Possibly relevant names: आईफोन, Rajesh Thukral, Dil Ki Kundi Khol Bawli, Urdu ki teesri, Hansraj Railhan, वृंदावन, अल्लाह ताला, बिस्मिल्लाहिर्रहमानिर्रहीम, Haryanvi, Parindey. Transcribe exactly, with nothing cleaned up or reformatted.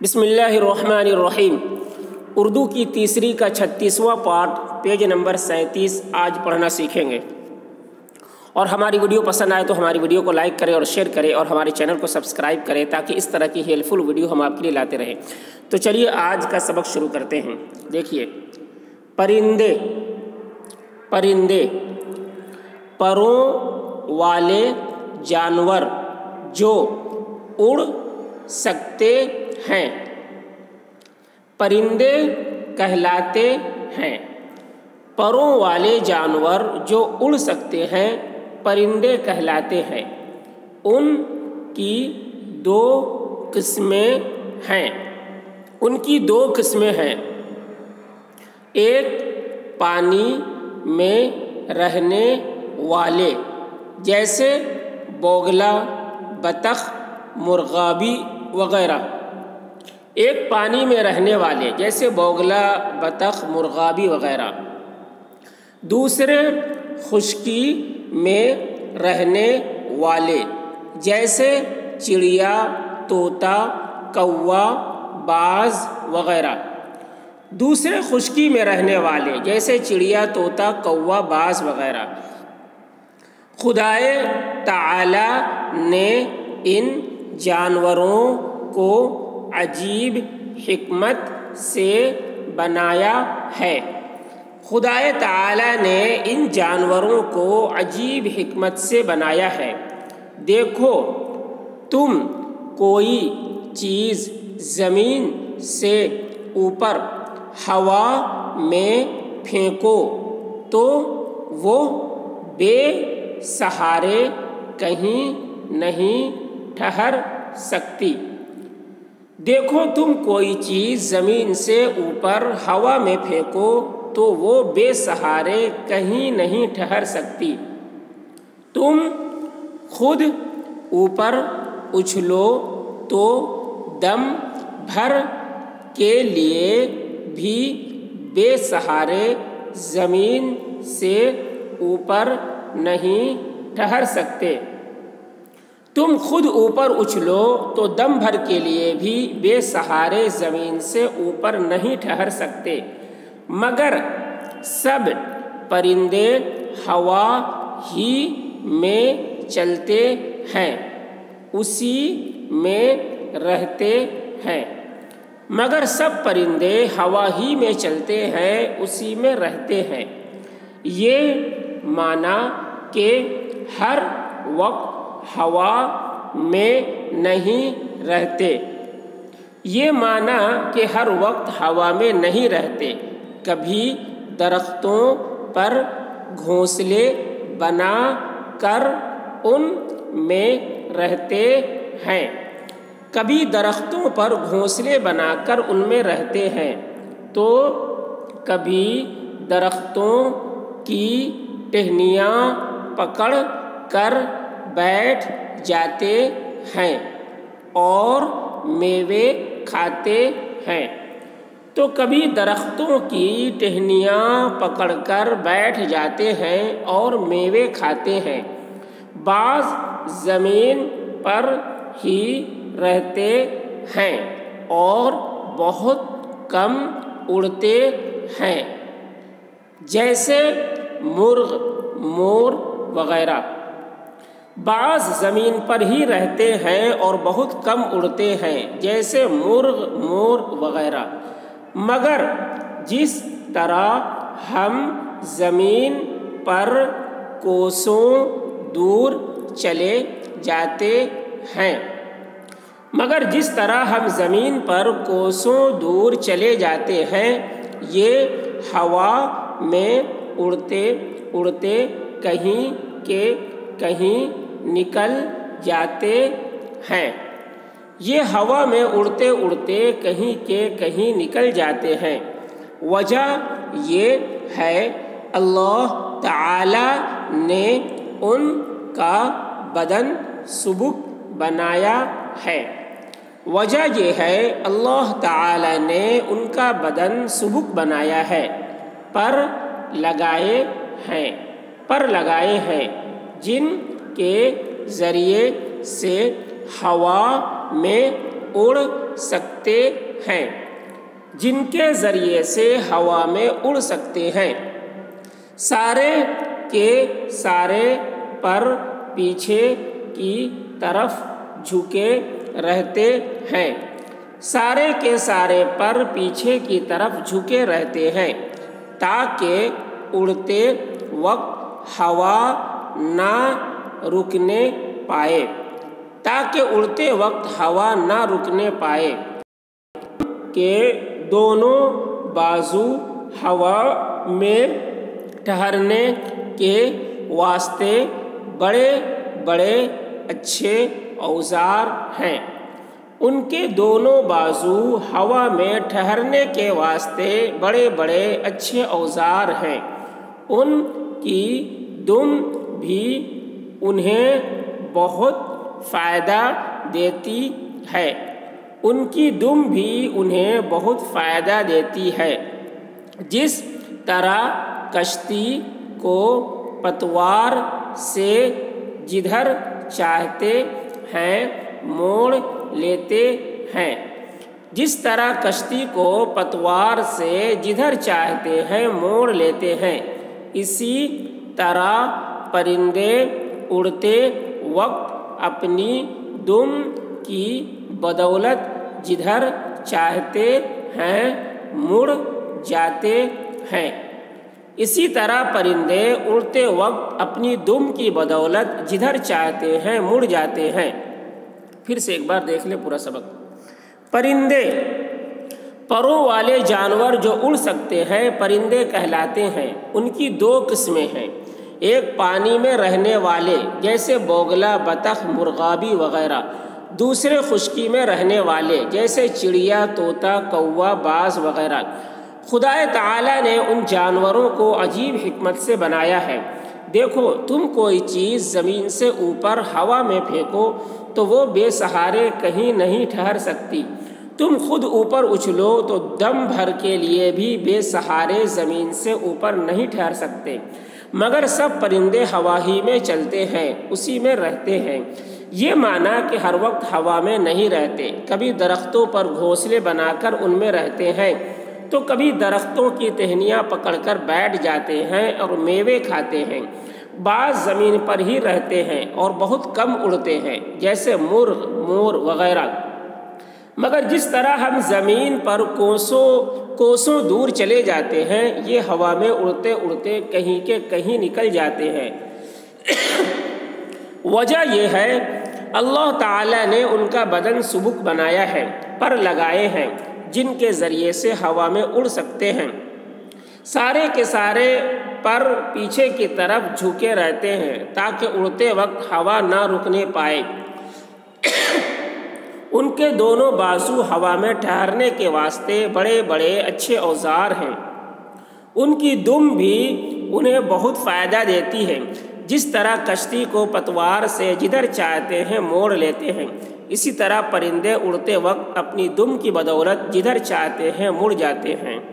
बिस्मिल्लाहिर्रहमानिर्रहीम। उर्दू की तीसरी का छत्तीसवां पार्ट पेज नंबर सैंतीस आज पढ़ना सीखेंगे। और हमारी वीडियो पसंद आए तो हमारी वीडियो को लाइक करें और शेयर करें और हमारे चैनल को सब्सक्राइब करें ताकि इस तरह की हेल्पफुल वीडियो हम आपके लिए लाते रहें। तो चलिए आज का सबक शुरू करते हैं। देखिए, परिंदे परिंदे परों वाले जानवर जो उड़ सकते हैं परिंदे कहलाते हैं। परों वाले जानवर जो उड़ सकते हैं परिंदे कहलाते हैं। उनकी दो किस्में हैं उनकी दो किस्में हैं एक पानी में रहने वाले जैसे बोगला, बतख, मुर्गाबी वगैरह। एक पानी में रहने वाले जैसे बोगला, बतख, मुर्गाबी वगैरह। दूसरे खुश्की में रहने वाले जैसे चिड़िया, तोता, कौवा, बाज वगैरह। दूसरे खुश्की में रहने वाले जैसे चिड़िया, तोता, कौवा, बाज वगैरह। खुदाए ताला ने इन जानवरों को अजीब हिकमत से बनाया है। खुदाए ताला ने इन जानवरों को अजीब हिकमत से बनाया है। देखो, तुम कोई चीज़ ज़मीन से ऊपर हवा में फेंको तो वो बेसहारे कहीं नहीं ठहर सकती। देखो, तुम कोई चीज़ ज़मीन से ऊपर हवा में फेंको तो वो बेसहारे कहीं नहीं ठहर सकती। तुम खुद ऊपर उछलो तो दम भर के लिए भी बेसहारे ज़मीन से ऊपर नहीं ठहर सकते। तुम खुद ऊपर उछलो तो दम भर के लिए भी बेसहारे ज़मीन से ऊपर नहीं ठहर सकते। मगर सब परिंदे हवा ही में चलते हैं, उसी में रहते हैं। मगर सब परिंदे हवा ही में चलते हैं, उसी में रहते हैं। ये माना कि हर वक्त हवा में नहीं रहते ये माना कि हर वक्त हवा में नहीं रहते। कभी दरख्तों पर घोंसले बना कर उन में रहते हैं कभी दरख्तों पर घोंसले बनाकर उनमें रहते हैं तो कभी दरख्तों की टहनियाँ पकड़ कर बैठ जाते हैं और मेवे खाते हैं तो कभी दरख्तों की टहनियाँ पकड़कर बैठ जाते हैं और मेवे खाते हैं। बाज ज़मीन पर ही रहते हैं और बहुत कम उड़ते हैं जैसे मुर्ग, मोर वगैरह। बाज ज़मीन पर ही रहते हैं और बहुत कम उड़ते हैं जैसे मुर्ग, मोर वगैरह। मगर जिस तरह हम ज़मीन पर कोसों दूर चले जाते हैं मगर जिस तरह हम ज़मीन पर कोसों दूर चले जाते हैं ये हवा में उड़ते उड़ते कहीं के कहीं निकल जाते हैं ये हवा में उड़ते उड़ते कहीं के कहीं निकल जाते हैं। वजह ये है अल्लाह ताला ने उनका बदन सुबुक बनाया है। वजह ये है अल्लाह ताला ने उनका बदन सुबुक बनाया है। पर लगाए हैं पर लगाए हैं जिन के ज़रिए से हवा में उड़ सकते हैं, जिनके ज़रिए से हवा में उड़ सकते हैं। सारे के सारे पर पीछे की तरफ झुके रहते हैं। सारे के सारे पर पीछे की तरफ झुके रहते हैं ताकि उड़ते वक्त हवा ना रुकने पाए ताकि उड़ते वक्त हवा ना रुकने पाए के दोनों बाजू हवा में ठहरने के वास्ते बड़े बड़े अच्छे औजार हैं। उनके दोनों बाजू हवा में ठहरने के वास्ते बड़े बड़े अच्छे औजार हैं। उनकी दुम भी उन्हें बहुत फ़ायदा देती है उनकी दुम भी उन्हें बहुत फ़ायदा देती है। जिस तरह कश्ती को पतवार से जिधर चाहते हैं मोड़ लेते हैं जिस तरह कश्ती को पतवार से जिधर चाहते हैं मोड़ लेते हैं, इसी तरह परिंदे उड़ते वक्त अपनी दुम की बदौलत जिधर चाहते हैं मुड़ जाते हैं। इसी तरह परिंदे उड़ते वक्त अपनी दुम की बदौलत जिधर चाहते हैं मुड़ जाते हैं। फिर से एक बार देख ले पूरा सबक। परिंदे परों वाले जानवर जो उड़ सकते हैं परिंदे कहलाते हैं। उनकी दो किस्में हैं, एक पानी में रहने वाले जैसे बोगला, बतख, मुर्गाबी वगैरह, दूसरे खुश्की में रहने वाले जैसे चिड़िया, तोता, कौवा, बाज वगैरह। खुदाए ताला ने उन जानवरों को अजीब हिकमत से बनाया है। देखो, तुम कोई चीज़ ज़मीन से ऊपर हवा में फेंको तो वो बेसहारे कहीं नहीं ठहर सकती। तुम खुद ऊपर उछलो तो दम भर के लिए भी बेसहारे ज़मीन से ऊपर नहीं ठहर सकते। मगर सब परिंदे हवा ही में चलते हैं, उसी में रहते हैं। ये माना कि हर वक्त हवा में नहीं रहते, कभी दरख्तों पर घोंसले बनाकर उनमें रहते हैं तो कभी दरख्तों की टहनियाँ पकड़कर बैठ जाते हैं और मेवे खाते हैं। बाज ज़मीन पर ही रहते हैं और बहुत कम उड़ते हैं जैसे मुर्ग, मोर वगैरह। मगर जिस तरह हम ज़मीन पर कोसों कोसों दूर चले जाते हैं, ये हवा में उड़ते उड़ते कहीं के कहीं निकल जाते हैं। वजह यह है अल्लाह ताला ने उनका बदन सुबुक बनाया है, पर लगाए हैं, जिनके ज़रिए से हवा में उड़ सकते हैं। सारे के सारे पर पीछे की तरफ झुके रहते हैं ताकि उड़ते वक्त हवा ना रुकने पाए। उनके दोनों बाजू हवा में ठहरने के वास्ते बड़े बड़े अच्छे औजार हैं। उनकी दुम भी उन्हें बहुत फ़ायदा देती है। जिस तरह कश्ती को पतवार से जिधर चाहते हैं मोड़ लेते हैं, इसी तरह परिंदे उड़ते वक्त अपनी दुम की बदौलत जिधर चाहते हैं मुड़ जाते हैं।